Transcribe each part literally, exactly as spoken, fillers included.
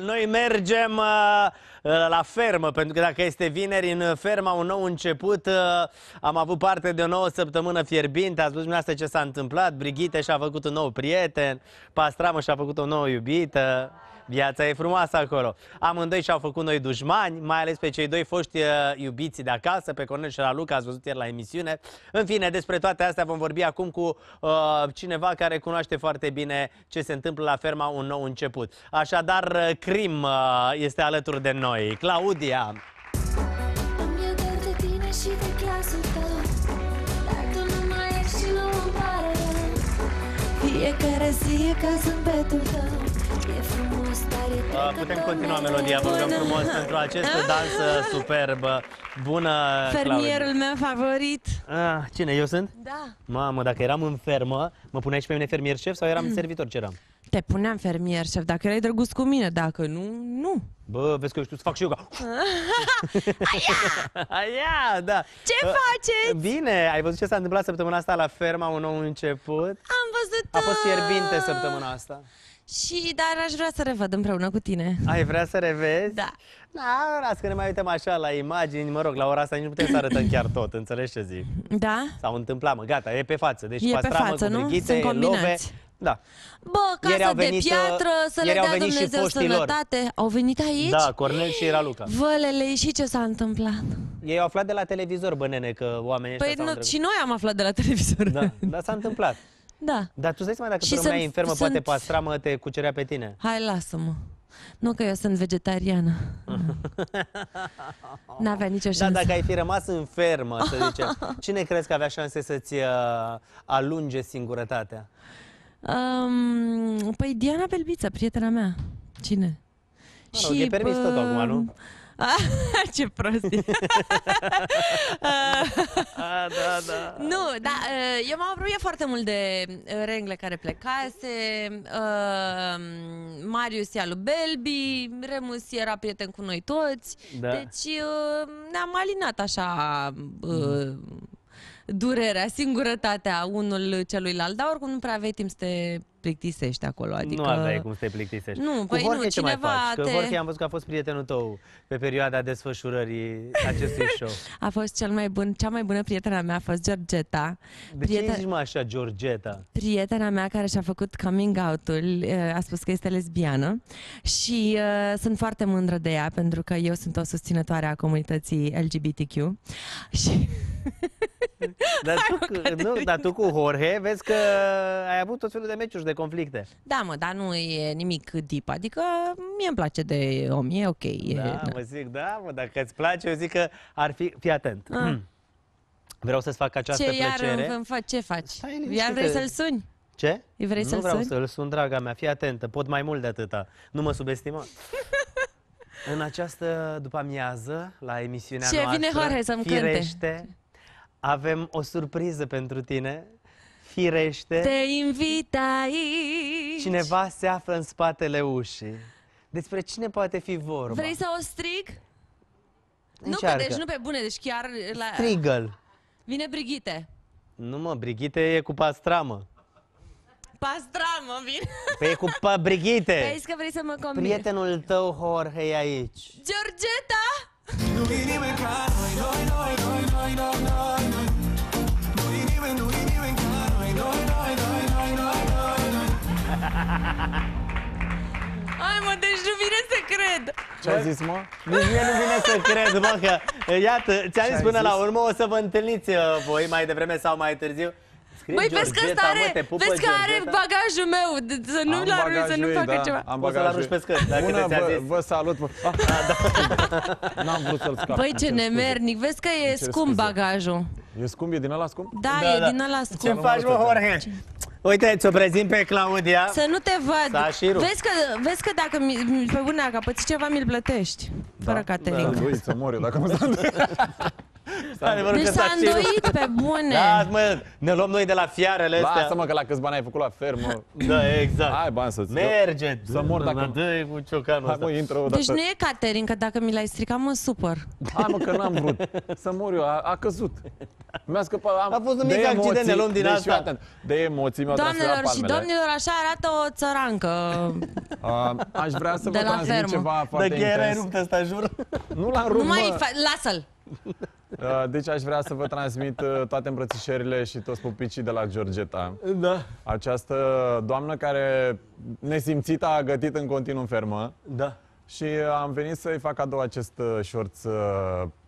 Noi mergem la fermă, pentru că dacă este vineri, în ferma Un nou început, am avut parte de o nouă săptămână fierbinte. Ați văzut dumneavoastră ce s-a întâmplat. Brigitte și-a făcut un nou prieten, Pastramă și-a făcut o nouă iubită. Viața e frumoasă acolo. Amândoi și-au făcut noi dușmani, mai ales pe cei doi foști iubiți de acasă, pe Cornel și la Luca, ați văzut ieri la emisiune. În fine, despre toate astea vom vorbi acum cu uh, cineva care cunoaște foarte bine ce se întâmplă la ferma Un nou început. Așadar, Cream uh, este alături de noi. Claudia! Putem continua melodia, vă rugăm frumos, pentru această dansă superbă. Bună, fermierul meu favorit. Ah, cine, eu sunt? Da. Mamă, dacă eram în fermă, mă puneai și pe mine fermier șef sau eram servitor, ce eram? Te puneam fermier șef, dacă erai drăguț cu mine, dacă nu, nu. Bă, vezi că eu știu să fac și eu ca... Aia! Aia, da. Ce faceți? Bine, ai văzut ce s-a întâmplat săptămâna asta la ferma Un nou început? Am văzut... A fost fierbinte săptămâna asta. Și, dar aș vrea să revăd împreună cu tine. Ai vrea să revezi? Da. Da, las că ne mai uităm așa la imagini, mă rog, la ora asta nici nu putem să arătăm chiar tot, înțelegi ce zic? Da. S-au întâmplat, mă, gata, e pe față. Deci, e pe față, nu? Sunt combinați. Da. Bă, casă de piatră, să le dea Dumnezeu sănătate. Au venit aici? Da, Cornel și era Luca. Vălele, și ce s-a întâmplat? Ei au aflat de la televizor, bă, nene, că oamenii ăștia s-au întrebat. Și noi am aflat de la televizor. Da, dar s-a întâmplat. Da. Dar tu zici mai dacă tu rămâneai infirmă, sunt... poate Pastramă te cucerea pe tine. Hai, lasă-mă. Nu că eu sunt vegetariană. N-avea nicio șansă. Dar dacă ai fi rămas în fermă, să zicem, cine crezi că avea șanse să-ți uh, alunge singurătatea? Um, păi Diana Belbiță, prietena mea. Cine? Mă rog, și e permis tot acum, nu? Ce prostie. Da, da. Nu, dar eu m-am apropiat foarte mult de rengle care plecase. Marius ia lui Belbi, Remus era prieten cu noi toți. Da. Deci ne-am alinat așa durerea, singurătatea unul celuilalt. Dar oricum nu prea aveai timp să te plictisești acolo, adică... Nu aveai cum să te plictisești. Nu, cu păi Jorge, nu, cineva te... Că Jorge, am văzut că a fost prietenul tău pe perioada desfășurării acestui show. A fost cel mai bun, cea mai bună prietena mea a fost Georgeta. De Prieten... ce zici, mă, așa, Georgeta? Prietena mea care și-a făcut coming out-ul, a spus că este lesbiană și uh, sunt foarte mândră de ea, pentru că eu sunt o susținătoare a comunității L G B T Q și... Dar tu, nu, dar tu cu Jorge vezi că ai avut tot felul de meciuri, de conflicte. Da, mă, dar nu e nimic deep, adică mie îmi place de om, e ok. E, da, da, mă zic, da, mă, dacă îți place, eu zic că ar fi, fii atent. Ah. Vreau să-ți fac această ce plăcere. Iar, fa ce faci? Iar vrei să-l suni? Ce? Vrei nu să vreau să-l sun, draga mea, fii atentă, pot mai mult de atâta, nu mă subestima. În această după-amiază, la emisiunea ce noastră, vine Jorge să-mi cânte. Avem o surpriză pentru tine. Firește, te invit aici. Cineva se află în spatele ușii. Despre cine poate fi vorba? Vrei să o strig? Încearcă. Nu, că deci nu pe bune, deci chiar la... Strigă-l. Vine Brigitte. Nu, mă, Brigitte e cu Pastramă. Pastramă, vine. Păi e cu Brigitte. Păi că vrei să mă combin. Prietenul tău, Jorge, e aici. Georgeta! Nu vine nimeni ca noi, noi, noi, noi, noi, noi, noi, noi. Nu vine nimeni, nu vine nimeni ca noi, noi, noi, noi, noi, noi, noi, noi. Ai, mă, deci nu vine să cred. Ce-ai zis, mă? Nici mie nu vine să cred, mă, că iată, ți-am zis până la urmă, o să vă întâlniți voi mai devreme sau mai târziu. Băi, vezi că ăsta are, vezi că are bagajul meu, să nu-l arunci, să nu facă ceva. Am bagajul. Bună, vă salut. N-am vrut să-l scap. Băi, ce nemernic, vezi că e scump bagajul. E scump? E din ăla scump? Da, e din ăla scump. Ce faci, mă, Jorge? Uite, ți-o prezint pe Claudia. Să nu te vad. Vezi că, vezi că dacă pe bune, dacă păți ceva, mi-l plătești. Fără catering. Da, să mor eu dacă mă Deci s-a îndoit pe bune. Da, mă, ne luăm noi de la fiarele astea. Lasă-mă că la câți bani ai făcut la fermă. Da, exact. Hai bani să-ți dă. Merge, să mor dacă... dă-i cu ciocanul ăsta. Deci nu e catering, că dacă mi l-ai stricat mă supăr. Hai mă, că n-am vrut. Să mor eu, a căzut. Mi-a scăpat, am... A fost un mic accident, ne luăm din asta. De emoții mi-au transferat palmele. Doamnelor și domnilor, așa arată o țărancă. Aș vrea să vă transmit ceva foarte intens. De chiar ai rupt ăsta, jur? Nu l-am rupt, mă. Lasă-l. Deci aș vrea să vă transmit toate îmbrățișările și toți pupicii de la Georgeta. Da. Această doamnă care nesimțită a gătit în continuu în fermă. Da. Și am venit să-i fac cadou acest șorț uh,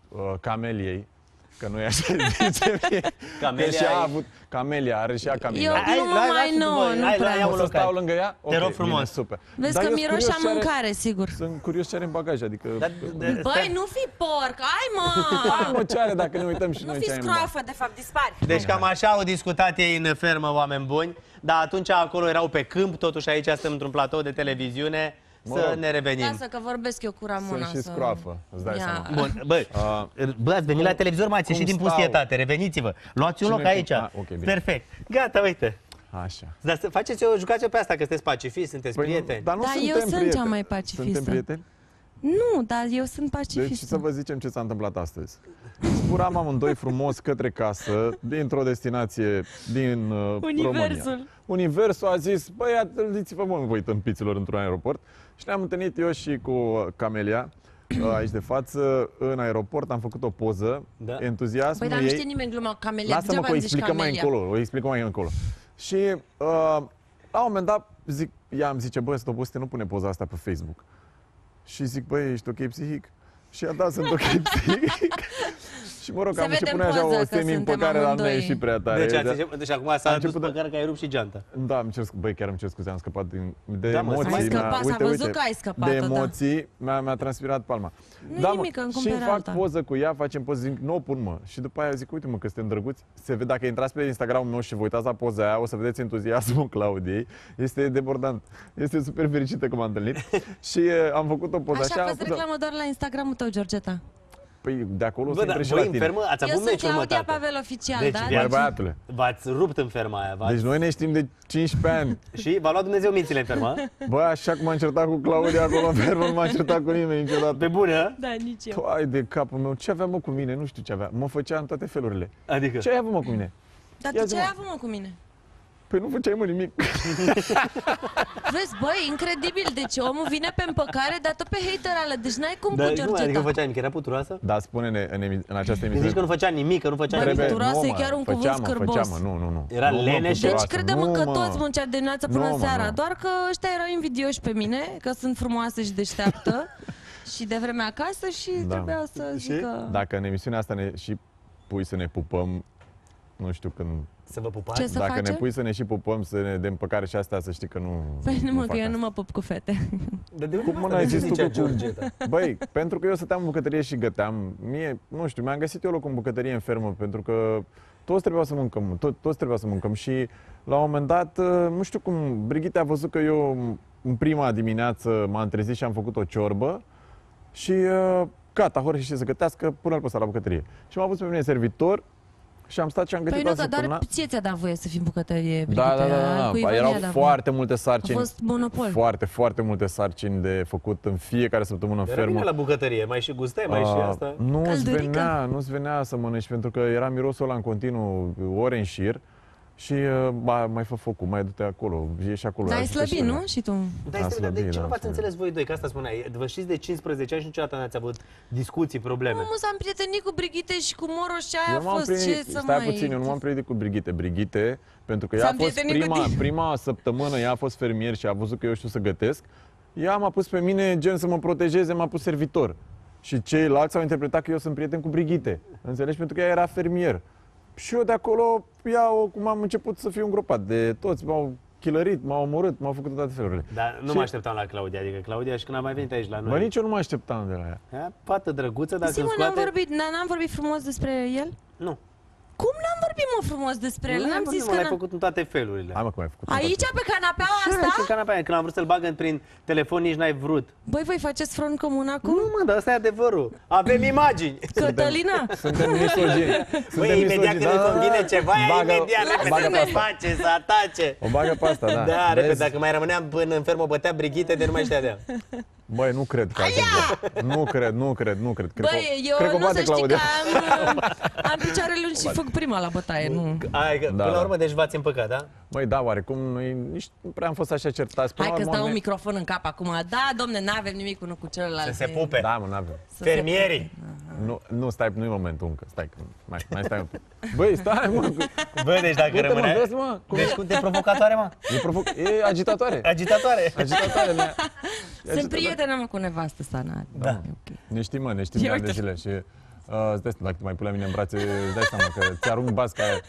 uh, Cameliei. Că nu e așa zice mie. Camelia a avut... Camelia, are și ea Camelia. Eu nu mă mai nouă, nu prea. O să stau lângă ea? Te rog frumos. Super. Vezi că miroșa mâncare, sigur. Sunt curios ce are în bagaj, adică... Băi, nu fi porc, ai mă! Hai mă, ce are dacă ne uităm și noi ce ai în bagaj? Nu fi scroafă, de fapt, dispari. Deci cam așa au discutat ei în fermă, oameni buni. Dar atunci acolo erau pe câmp, totuși aici suntem într-un platou de televiziune. Să ne revenim. Lasă că vorbesc eu cu Ramona. Sunt și scroafă, îți dai seama. Bun, bă, bă, ați venit la televizor, m-ați ieșit din pustietate, reveniți-vă. Luați un loc aici. Perfect. Gata, uite. Așa. Dar faceți-o, jucați-o pe asta, că sunteți pacifiști, sunteți prieteni. Dar eu sunt cea mai pacifistă. Suntem prieteni? Nu, dar eu sunt pacifistă. Deci să vă zicem ce s-a întâmplat astăzi. Zburam amândoi frumos către casă, dintr-o destinație din România. Universul a zis, băi, atâlniți-vă mă, voi tâmpiților, într-un aeroport. Și ne-am întâlnit eu și cu Camelia, aici de față, în aeroport, am făcut o poză, da. Entuziasmul ei... Păi, dar nu știe nimeni gluma Camelia, lasă-mă că o explicăm mai încolo, o explicăm mai încolo. Și uh, la un moment dat, zic, ea îmi zice, bă, stopusite, nu pune poza asta pe Facebook. Și zic, băi, ești ok psihic? Și a dat, sunt ok psihic. Și mă rog, am început așa o semi-împăcare, dar nu a ieșit prea tare. Deci, ați, deci acum s-a adus păcare că ai rupt și geanta. Da, îmi cer, băi, chiar îmi cer scuze, am scăpat din, de da, emoții. Ai scăpat, s-a văzut uite, că ai scăpat. De emoții, da. Mi-a transpirat palma. Nu da, nimic, îmi cumpere alta. Și fac poză cu ea, facem poză, zic, nu o pun, mă. Și după aia zic, uite, mă, că suntem drăguți. Se vede, dacă intrați pe Instagram-ul meu și vă uitați la poza aia, o să vedeți entuziasmul Claudiei. Este debordant. Este super fericită că m-am întâlnit. Și am făcut o poză așa. Așa, faci reclamă doar la Instagram-ul tău, Georgeta. Păi de acolo se intre și la tine. Eu sunt Claudia Pavel oficial, deci, da? Deci v-ați rupt în ferma aia. Deci noi ne știm de cincisprezece ani. Și v-a luat Dumnezeu mințile în ferma? Bă, așa cum m-am certat cu Claudia acolo în fermă, nu m-am certat cu nimeni niciodată. Pe bună? Da, nici eu. Hai de capul meu, ce aveam mă cu mine? Nu știu ce aveam. Mă făcea în toate felurile. Adică? Ce ai avut mă cu mine? Dar tu ce ai avut mă cu mine? Păi nu făceai mă nimic. Vezi, băi, incredibil. Deci omul vine pe împăcare, dar tot pe haterală. Deci n-ai cum da, cu Georgeta. Nu, adică nu făcea nimic, era puturoasă? Da, spune-ne în, în această emisiune. Zici că nu făcea nimic, că nu făcea nimic. Puturoasă e chiar un cuvânt scârbos. Făcea, mă, nu, nu, nu. Era leneșă. Deci crede-mă că toți munceau de dimineața până seara. Doar că ăștia erau invidioși pe mine, că sunt frumoasă și deșteaptă. Și de vreme acasă și trebuia să zică... Dacă în emisiunea asta ne și pui să ne pupăm, nu știu când... Să vă pupați? Ce să dacă face? Ne pui să ne și pupăm, să ne dăm păcare și astea, să știi că nu... Păi nu mă, că eu nu mă pup cu fete. Dar de cum mă n-ai zis tu că Georgeta? Băi, pentru că eu stăteam în bucătărie și găteam. Mie, nu știu, mi-am găsit eu loc în bucătărie în fermă, pentru că toți trebuia să mâncăm, to toți trebuia să mâncăm. Și la un moment dat, nu știu cum, Brigitte a văzut că eu în prima dimineață m-am trezit și am făcut o ciorbă și uh, gata, Jorge știe să gătească, până-l păsa la bucătărie. Și m-a pus pe mine servitor. Și am stat și am gătit la săptămâna. Păi nu, dar ție ți-a dat voie să fii în bucătărie, Brigitte. Da, da, da, da. Erau foarte multe sarcini. A fost monopol. Foarte, foarte multe sarcini de făcut în fiecare săptămână în fermă. Era la bucătărie, mai și gustai, mai și asta. Nu-ți venea, nu-ți venea să mănânci, pentru că era mirosul ăla în continuu, ore în șir. Și ba, mai fă focul, mai du-te acolo, ieși acolo. Dar ai slăbit, nu? Și tu? Dar ai slăbit, de ce nu v-ați înțeles voi doi? Că asta spuneai, vă știți de cincisprezece ani și niciodată n-ați avut discuții, probleme. Nu, mă, s-am prietenit cu Brigitte și cu Moroș și aia a fost ce să mai... Stai puțin, eu nu m-am prietenit cu Brigitte. Brigitte, pentru că ea a fost prima, prima săptămână, ea a fost fermier și a văzut că eu știu să gătesc. Ea m-a pus pe mine, gen să mă protejeze, m-a pus servitor. Și ceilalți au interpretat că eu sunt prieten cu Brigitte. Înțelegi? Pentru că ea era fermier. Și eu de acolo, iau, cum am început să fiu îngropat de toți, m-au chilărit, m-au omorât, m-au făcut toate felurile. Dar nu și... mă așteptam la Claudia, adică Claudia și când a mai venit aici la noi. Bă, nici eu nu mă așteptam de la ea. Ea, pată drăguță, dar se scoate... Sigur, n-am vorbit, n-am vorbit frumos despre el? Nu. Cum n-am vorbit? vorbim, mă, frumos despre el. N-am zis că l-ai făcut în toate felurile. Hai, mă, cum ai făcut? Aici, pe canapeaua asta? În canapeaua, când am vrut să-l bag prin telefon, nici n-ai vrut. Băi, voi faceți front comun acum? Nu, mă, dar ăsta e adevărul. Avem imagini. Cătălina? Suntem misogini. Băi, imediat când îți convine ceva, imediat repede să face, să atace. O bagă pe asta, da. Da, repede, dacă mai rămâneam până în fermă, bătea Brigitte de nu mai știa de-a. Băi, nu cred că Nu cred, nu cred, nu cred. Băi, eu nu să știi că am, am picioarele lungi și fug prima la bătaie. Nu. Ai, da. Până la urmă, deci v-ați împăcat, da? Băi, da, oarecum, noi nici nu prea am fost așa certați. Hai că-ți dau un microfon în cap acum. Da, domne, n-avem nimic unul cu celălalt. Să se pupe. Da, mă, n-avem. Fermierii. Nu, nu, stai, nu-i momentul încă. Stai, mai, mai stai un pic. Băi, stai, mă. Băi, deci dacă rămâne... Deci cum te provocatoare, mă? E agitatoare. Agitatoare. Agitatoare. Sunt prietenă, mă, cu nevastă sa, n-are. Da. Ne știm, mă, ne știm de ani de zile și... Stai, dacă mai pui la mine în brațe, îți dai seama că ți-arunc basca aia.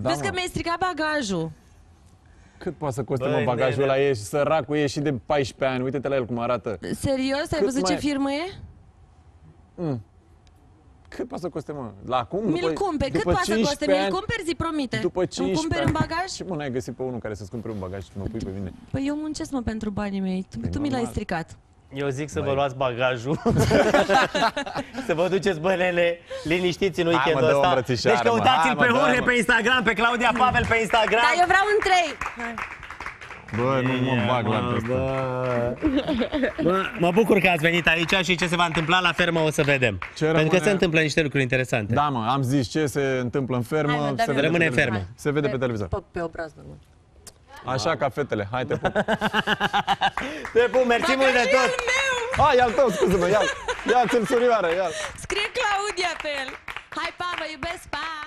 Vezi că mi-ai stricat bagajul. Cât poate să coste, mă, bagajul ăla? E săracul, e și de paisprezece ani. Uite-te la el cum arată. Serios? Ai văzut ce firmă e? Cât poate să coste, mă? La acum? Mi-l cumperi. Cât poate să coste? Mi-l cumperi, zi, promite. După cincisprezece ani. Îmi cumperi un bagaj? Ce, mă, n-ai găsit pe unul care să-ți cumpere un bagaj și mă pui pe mine? Păi eu muncesc, mă, pentru banii mei. Tu mi l-ai stricat. Eu zic să vă luați bagajul, să vă duceți bănele liniștiți în weekendul ăsta. Deci căutați-l pe Jorge pe Instagram, pe Claudia Pavel pe Instagram. Da, eu vreau în trei. Bă, nu mă bag la asta. Mă bucur că ați venit aici și ce se va întâmpla la fermă o să vedem. Pentru că se întâmplă niște lucruri interesante. Da, mă, am zis ce se întâmplă în fermă. Rămâne în fermă. Se vede pe televizor. Pe obraz, nu. Așa ca fetele, hai te pup. Te pup, mersi mult de tot. Ai, al tău, scuze-mă, ia-l. Ia-l, ia-l. Scrie Claudia pe el. Hai, pa, vă iubesc, pa.